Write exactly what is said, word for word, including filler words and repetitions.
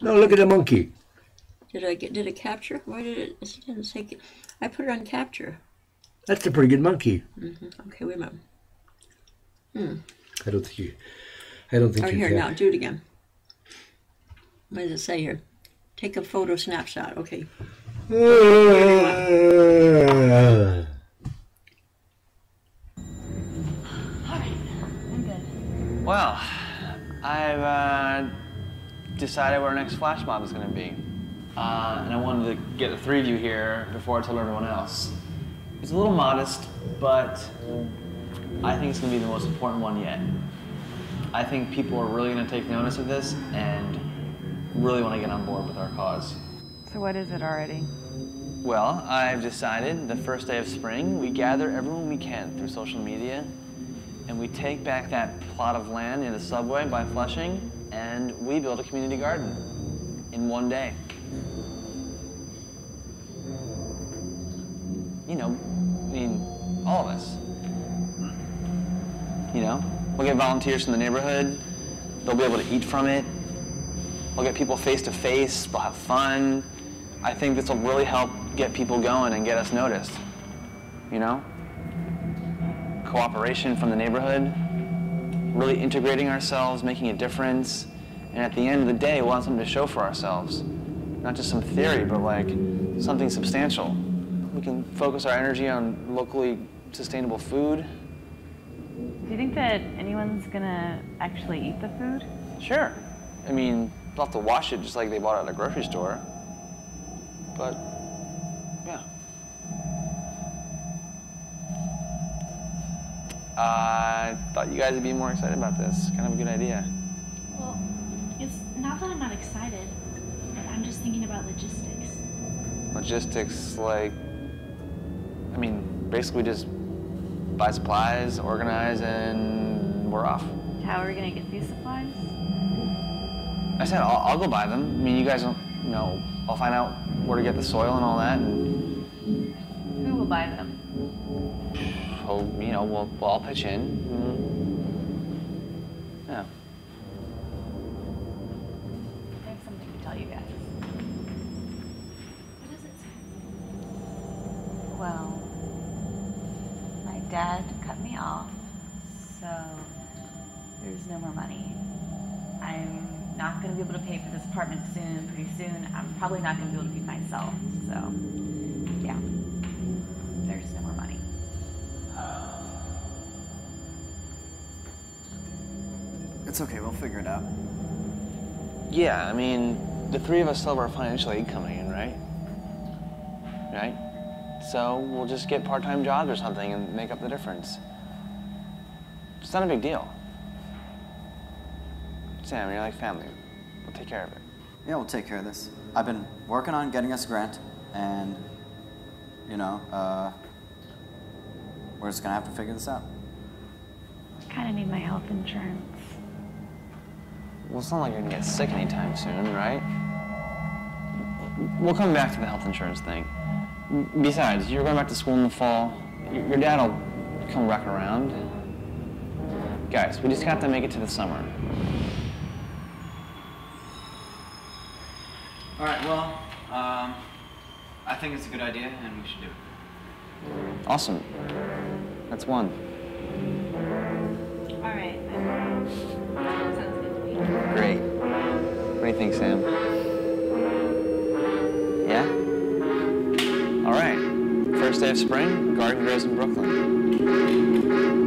No, look at the monkey. Did I get, did it capture? Why did it, it didn't say, I put it on capture. That's a pretty good monkey. Mm-hmm. Okay, wait a minute. Hmm. I don't think you, I don't think oh, you here, can. Now, do it again. What does it say here? Take a photo snapshot, okay. Uh, Well, I've uh, decided where our next flash mob is going to be, uh, and I wanted to get the three of you here before I told everyone else. It's a little modest, but I think it's going to be the most important one yet. I think people are really going to take notice of this and really want to get on board with our cause. So what is it already? Well, I've decided the first day of spring, we gather everyone we can through social media, and we take back that plot of land near the subway by Flushing, and we build a community garden in one day. You know, I mean, all of us. You know, we'll get volunteers from the neighborhood. They'll be able to eat from it. We'll get people face to face. We'll have fun. I think this will really help get people going and get us noticed, you know? Cooperation from the neighborhood, really integrating ourselves, making a difference, and at the end of the day, we want something to show for ourselves. Not just some theory, but like something substantial. We can focus our energy on locally sustainable food. Do you think that anyone's gonna actually eat the food? Sure. I mean, they'll have to wash it just like they bought it at a grocery store. But, yeah. I uh, thought you guys would be more excited about this. Kind of a good idea. Well, it's not that I'm not excited, but I'm just thinking about logistics. Logistics, like, I mean, basically just buy supplies, organize, and we're off. How are we gonna get these supplies? I said I'll, I'll go buy them. I mean, you guys don't know. I'll find out where to get the soil and all that. And who will buy them? So, you know, we'll, we'll all pitch in. Mm-hmm. Yeah. I have something to tell you guys. What is it? Well, my dad cut me off, so there's no more money. I'm not going to be able to pay for this apartment soon, pretty soon. I'm probably not going to be able to feed myself, so yeah, there's no more money. It's okay, we'll figure it out. Yeah, I mean, the three of us still have our financial aid coming in, right? Right? So we'll just get part-time jobs or something and make up the difference. It's not a big deal. Sam, you're like family. We'll take care of it. Yeah, we'll take care of this. I've been working on getting us a grant, and, you know, uh... we're just gonna have to figure this out. I kinda need my health insurance. Well, it's not like you're gonna get sick anytime soon, right? We'll come back to the health insurance thing. Besides, you're going back to school in the fall. Your dad will come back around. Guys, we just have to make it to the summer. All right, well, um, I think it's a good idea, and we should do it. Awesome. That's one. All right. Sounds good to me. Great. What do you think, Sam? Yeah? All right. First day of spring, garden grows in Brooklyn.